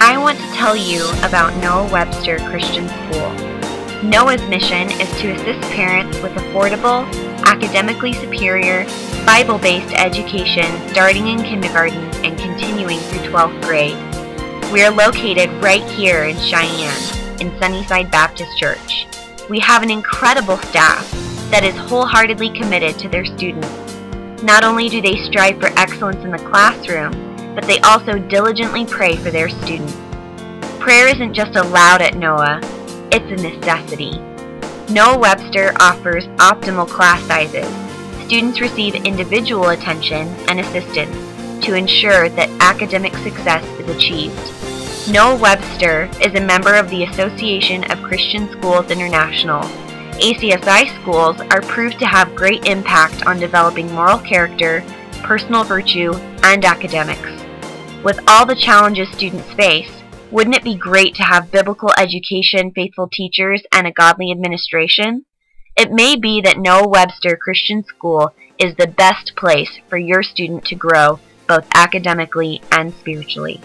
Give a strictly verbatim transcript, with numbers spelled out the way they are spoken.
I want to tell you about Noah Webster Christian School. Noah's mission is to assist parents with affordable, academically superior, Bible-based education starting in kindergarten and continuing through twelfth grade. We are located right here in Cheyenne, in Sunnyside Baptist Church. We have an incredible staff that is wholeheartedly committed to their students. Not only do they strive for excellence in the classroom, but they also diligently pray for their students. Prayer isn't just allowed at Noah, it's a necessity. Noah Webster offers optimal class sizes. Students receive individual attention and assistance to ensure that academic success is achieved. Noah Webster is a member of the Association of Christian Schools International. A C S I schools are proved to have great impact on developing moral character, personal virtue, and academics. With all the challenges students face, wouldn't it be great to have biblical education, faithful teachers, and a godly administration? It may be that Noah Webster Christian School is the best place for your student to grow, both academically and spiritually.